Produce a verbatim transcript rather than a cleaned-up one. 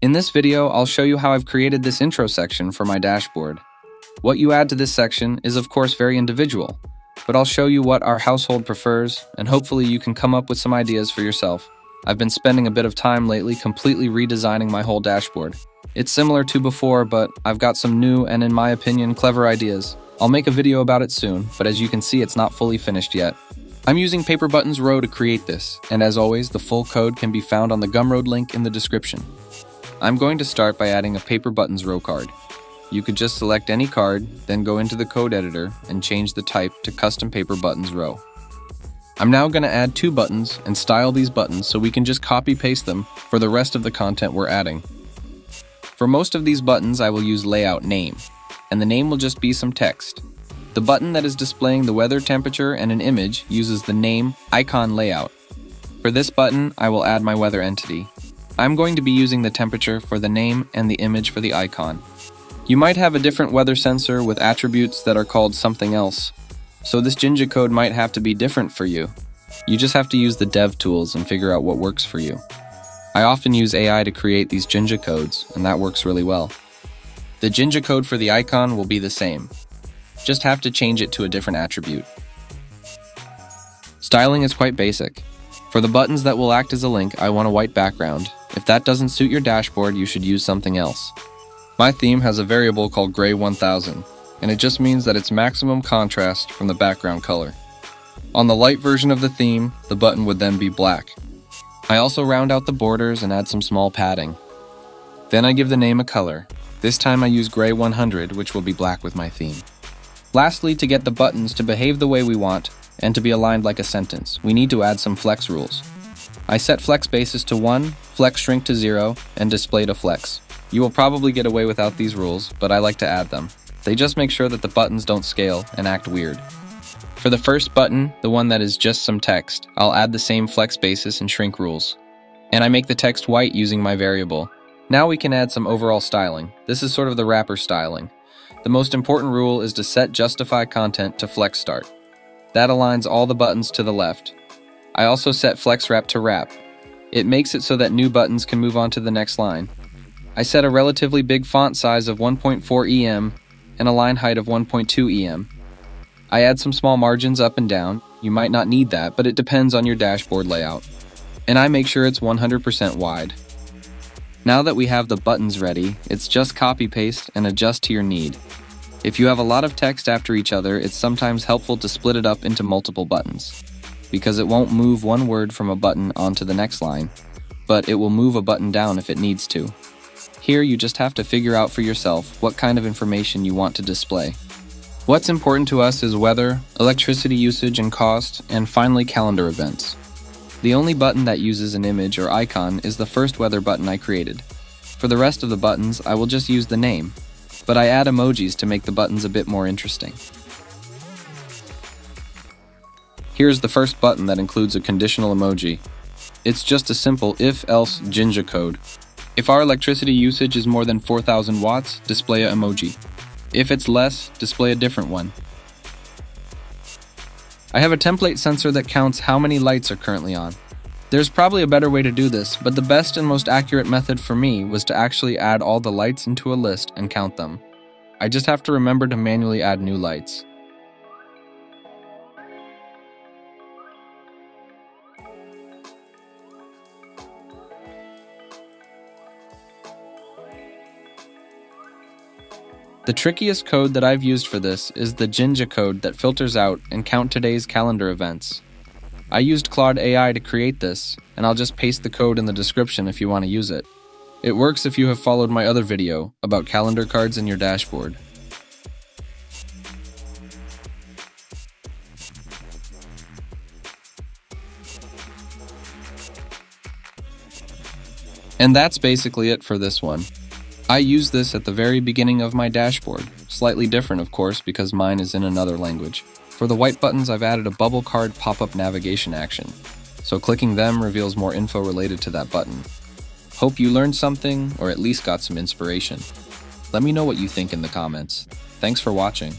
In this video, I'll show you how I've created this intro section for my dashboard. What you add to this section is of course very individual, but I'll show you what our household prefers, and hopefully you can come up with some ideas for yourself. I've been spending a bit of time lately completely redesigning my whole dashboard. It's similar to before, but I've got some new and, in my opinion, clever ideas. I'll make a video about it soon, but as you can see, it's not fully finished yet. I'm using Paper Buttons Row to create this, and as always, the full code can be found on the Gumroad link in the description. I'm going to start by adding a Paper Buttons Row card. You could just select any card, then go into the code editor and change the type to Custom Paper Buttons Row. I'm now going to add two buttons and style these buttons so we can just copy-paste them for the rest of the content we're adding. For most of these buttons, I will use Layout Name, and the name will just be some text. The button that is displaying the weather, temperature, and an image uses the name icon layout. For this button, I will add my weather entity. I'm going to be using the temperature for the name and the image for the icon. You might have a different weather sensor with attributes that are called something else, so this Jinja code might have to be different for you. You just have to use the dev tools and figure out what works for you. I often use A I to create these Jinja codes, and that works really well. The Jinja code for the icon will be the same. Just have to change it to a different attribute. Styling is quite basic. For the buttons that will act as a link, I want a white background. If that doesn't suit your dashboard, you should use something else. My theme has a variable called gray one thousand, and it just means that it's maximum contrast from the background color. On the light version of the theme, the button would then be black. I also round out the borders and add some small padding. Then I give the name a color. This time I use gray one hundred, which will be black with my theme. Lastly, to get the buttons to behave the way we want and to be aligned like a sentence, we need to add some flex rules. I set flex basis to one, flex shrink to zero, and display to flex. You will probably get away without these rules, but I like to add them. They just make sure that the buttons don't scale and act weird. For the first button, the one that is just some text, I'll add the same flex basis and shrink rules. And I make the text white using my variable. Now we can add some overall styling. This is sort of the wrapper styling. The most important rule is to set justify content to flex start. That aligns all the buttons to the left. I also set flex wrap to wrap. It makes it so that new buttons can move on to the next line. I set a relatively big font size of one point four E M and a line height of one point two E M. I add some small margins up and down. You might not need that, but it depends on your dashboard layout. And I make sure it's one hundred percent wide. Now that we have the buttons ready, it's just copy-paste and adjust to your need. If you have a lot of text after each other, it's sometimes helpful to split it up into multiple buttons, because it won't move one word from a button onto the next line, but it will move a button down if it needs to. Here, you just have to figure out for yourself what kind of information you want to display. What's important to us is weather, electricity usage and cost, and finally calendar events. The only button that uses an image or icon is the first weather button I created. For the rest of the buttons, I will just use the name, but I add emojis to make the buttons a bit more interesting. Here's the first button that includes a conditional emoji. It's just a simple if-else Jinja code. If our electricity usage is more than four thousand watts, display an emoji. If it's less, display a different one. I have a template sensor that counts how many lights are currently on. There's probably a better way to do this, but the best and most accurate method for me was to actually add all the lights into a list and count them. I just have to remember to manually add new lights. The trickiest code that I've used for this is the Jinja code that filters out and count today's calendar events. I used Claude A I to create this, and I'll just paste the code in the description if you want to use it. It works if you have followed my other video about calendar cards in your dashboard. And that's basically it for this one. I use this at the very beginning of my dashboard, slightly different of course because mine is in another language. For the white buttons, I've added a bubble card pop-up navigation action, so clicking them reveals more info related to that button. Hope you learned something, or at least got some inspiration. Let me know what you think in the comments. Thanks for watching.